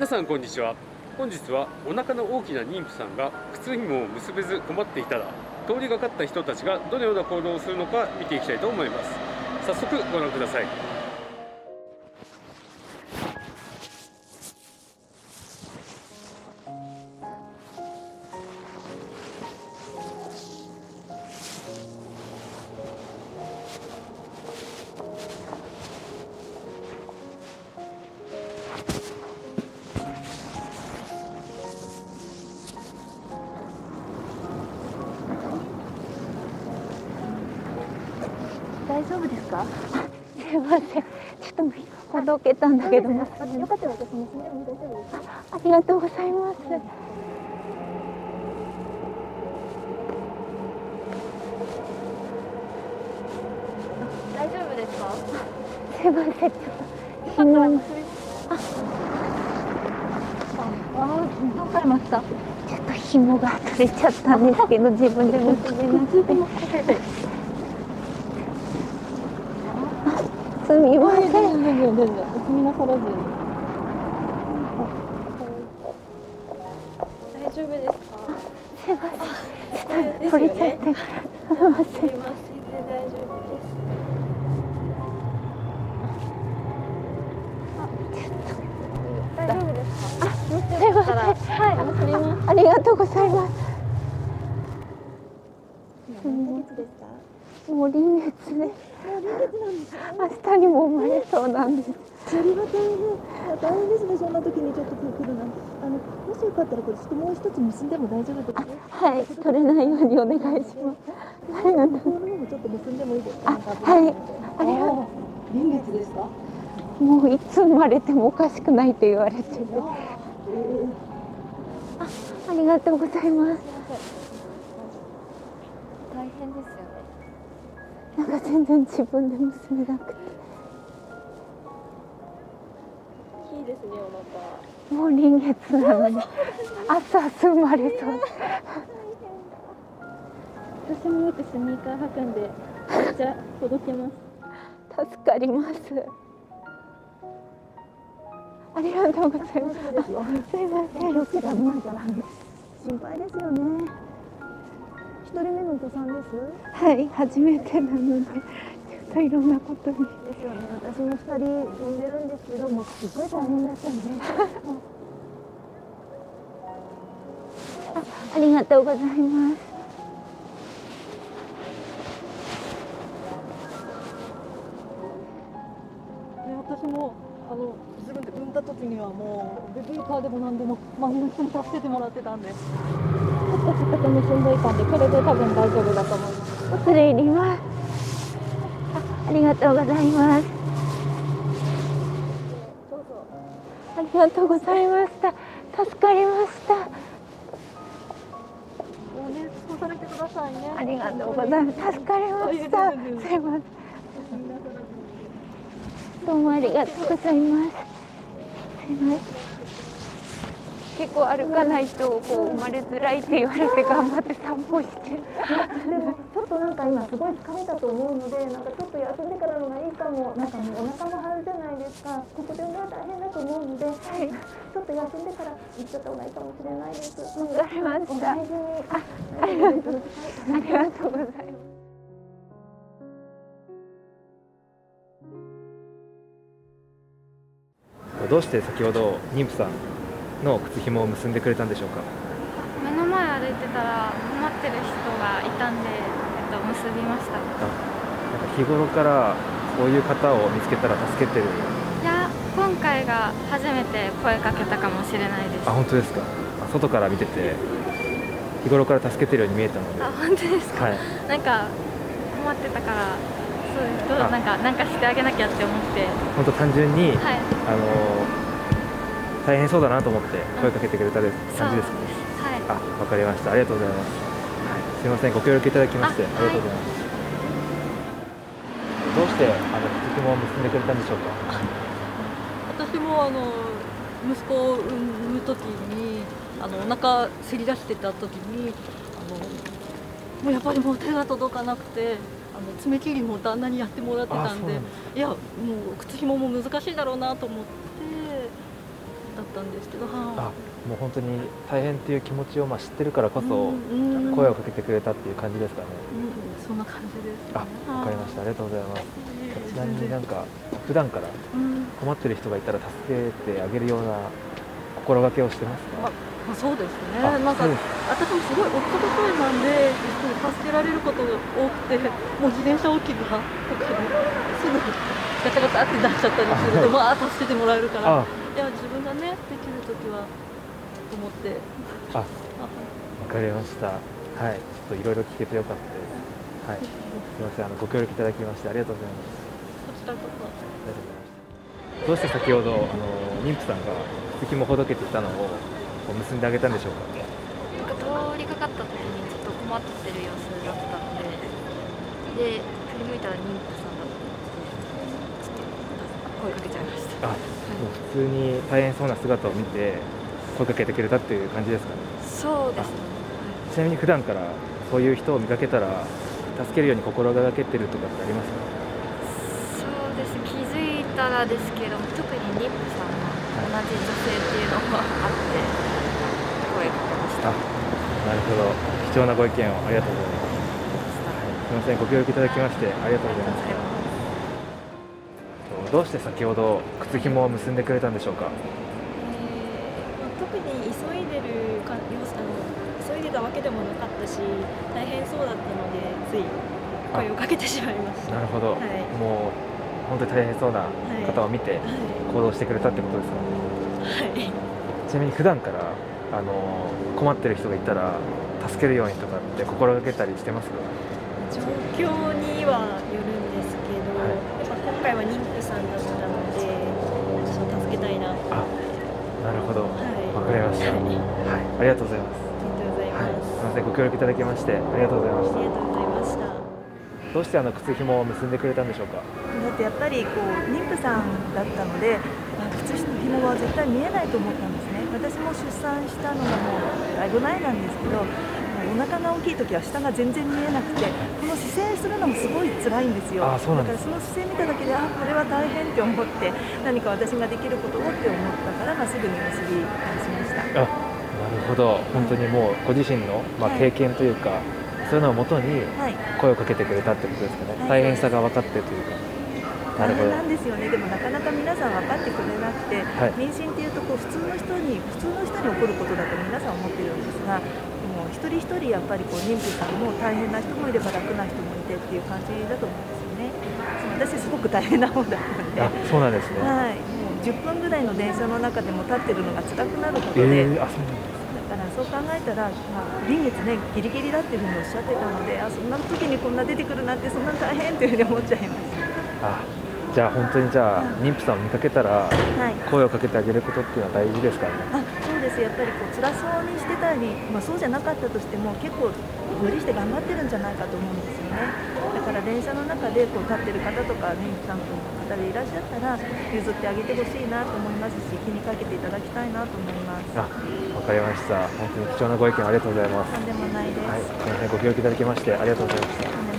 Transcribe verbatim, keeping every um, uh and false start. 皆さんこんにちは。本日はお腹の大きな妊婦さんが靴紐を結べず困っていたら、通りがかった人たちがどのような行動をするのか見ていきたいと思います。早速ご覧ください。大丈夫ですか？すいません、ちょっとほどけたんだけども。よかったら私も大丈夫です。ありがとうございます。大丈夫ですか？すいません、ちょっと。よかったら。あ、どうされました？ちょっと紐が取れちゃったんですけど、自分で結べなくて。すみません。お墨なさらずに。大丈夫ですか？すいません。取れちゃって。すいません。すいません。大丈夫です。大丈夫ですか？すいません。はい。ありがとうございます。何月ですか？もう臨月で、ね、明日にも生まれそうなんです。それは大変、大変ですね。そんな時にちょっと来るなんて。あの、もしよかったらこれちょっともう一つ結んでも大丈夫ですか？はい、取れないようにお願いします。ありがとう。この方もちょっと結んでもいいですか？はい、ありがとう。臨月ですか？もういつ生まれてもおかしくないと言われてて。あ、ありがとうございます。大変ですよ。なんか全然自分で結べなくて。いいですね、お腹。もう臨月なのに、朝生まれそう。私もよくスニーカー履くんで、めっちゃ届けます。助かります。ありがとうございます。すいません、よくだめじゃないです。心配ですよね。一人目のお子さんです。はい、初めてなので、ちょっといろんなことに。ですよね、私も二人産んでるんですけども、すごい大変だったんで。あ、ありがとうございます。私も、あの、自分で産んだ時にはもう、ベビーカーでもなんでも、周りの人に助けてもらってたんです。ちょっと結んでいたんで、これで多分大丈夫だと思います。恐れ入ります。あ、ありがとうございます。どうぞ。ありがとうございました。助かりました。もうね、そうされてくださいね。ありがとうございます。助かりました。すいません。どうもありがとうございます。すいません。結構歩かないとこう生まれづらいって言われて頑張って散歩してでもちょっとなんか今すごい疲れたと思うので、なんかちょっと休んでからのがいいかも。なんかお腹も張るじゃないですか。ここで産むのは大変だと思うので、はい、ちょっと休んでから行っちゃった方がいいかもしれないです。わかりました。ありがとうございます。どうして先ほど妊婦さんの靴紐を結んでくれたんでしょうか。目の前歩いてたら困ってる人がいたんで、えっと、結びました。なんか日頃からこういう方を見つけたら助けてる。いや、今回が初めて声かけたかもしれないです。あ、本当ですか。外から見てて日頃から助けてるように見えたので。あ、本当ですか。はい、なんか困ってたからそうです。どうなんかなんかしてあげなきゃって思って。本当単純に、はい、あのー大変そうだなと思って声かけてくれた感じですね。はい、あ、わかりました。ありがとうございます。はい、すみません、ご協力いただきましてありがとうございます。はい、どうしてあの靴紐を結んでくれたんでしょうか。私もあの息子を産む時にあのお腹せり出してた時にあのもうやっぱりもう手が届かなくて。あの爪切りも旦那にやってもらってたんで、いやもう靴紐も難しいだろうなと思って。だっったんですけど、あ、もう本当に大変っていう気持ちをまあ知ってるからこそ声をかけてくれたっていう感じですかね。うん、そんな感じです、ね。あ、わかりました。ありがとうございます。ちなみになんか普段から困ってる人がいたら助けてあげるような心がけをしてますか。まあまあ、そうですね。なんか、うん、私もすごい夫の声なんで助けられることが多くて、もう自転車置き場とかですぐガチャガチャって出しちゃったりすると、まあ助けてもらえるから、いや自分がねできるときはと思って。あ、わかりました。はい、ちょっといろいろ聞けてよかったです。はい、すみません、あのご協力いただきましてありがとうございます。こちらこそ。どうして先ほどあの妊婦さんが月もほどけていたのを結んであげたんでしょうか。なんか通りかかった時にちょっと困ってる様子だったので、で振り向いたら妊婦さんだったので、ちょっと声かけちゃいました。あ、普通に大変そうな姿を見て声かけてくれたっていう感じですかね。そうですね。ちなみに普段からそういう人を見かけたら助けるように心がけてるとかってありますか。そうです。気づいたらですけど、特に妊婦さんは同じ女性っていうのもあって。あ、なるほど。貴重なご意見をありがとうございます。すみません、ご協力いただきましてありがとうございました。どうして先ほど靴紐を結んでくれたんでしょうか。えー、特に急いでるか、あの急いでたわけでもなかったし、大変そうだったのでつい声をかけてしまいました。なるほど。はい、もう本当に大変そうな方を見て行動してくれたってことですかね。はい。はい、ちなみに普段からあの困ってる人がいたら助けるようにとかって心がけたりしてますか。状況にはよるんですけど、はい、やっぱ今回は妊婦さんだったのでちょっと助けたいなと。あ、なるほど、わ、はい、かりました、はいはい、ありがとうございます。ありがとうございます、はい、すみません、ご協力いただきましてありがとうございました。ありがとうございました。どうしてあの靴紐を結んでくれたんでしょうか。だってやっぱりこう妊婦さんだったので靴紐は絶対見えないと思ったんですね。私も出産したのがもうだいぶ前なんですけど、お腹が大きい時は下が全然見えなくて、この姿勢するのもすごい辛いんですよ。だからその姿勢見ただけで、あ、これは大変って思って、何か私ができることをって思ったから、まあ、すぐに結びしました。あ、なるほど。本当にもうご自身の、まあ、経験というか、はい、そういうのをもとに声をかけてくれたってことですかね。はい、大変さが分かってというか。大変なんですよね。でもなかなか皆さん分かってくれなくて、はい、妊娠っていうとこう普通の人に普通の人に起こることだと皆さん思ってるんですが、でも一人一人やっぱりこう妊婦さんも大変な人もいれば楽な人もいてっていう感じだと思うんですよね。私すごく大変な方だったので。あ、そうなんですね。はい、もうじゅっぷんぐらいの電車の中でも立ってるのが辛くなることで、えー、あ、そうなんです。だからそう考えたら、まあ、臨月ねギリギリだっていうふうにおっしゃってたので、あ、そんな時にこんな出てくるなんてそんな大変っていうふうに思っちゃいました。あ、じゃあ本当にじゃあ、うん、妊婦さんを見かけたら声をかけてあげることっていうのは大事ですからね。あ、そうです。やっぱりこう辛そうにしてたり、まあ、そうじゃなかったとしても結構無理して頑張ってるんじゃないかと思うんですよね。だから電車の中でこう立ってる方とか妊婦さんの方でいらっしゃったら譲ってあげてほしいなと思いますし、気にかけていただきたいなと思います。あ、わかりました。本当に貴重なご意見ありがとうございます。とんでもないです。はい、ご協力いただきましてありがとうございました。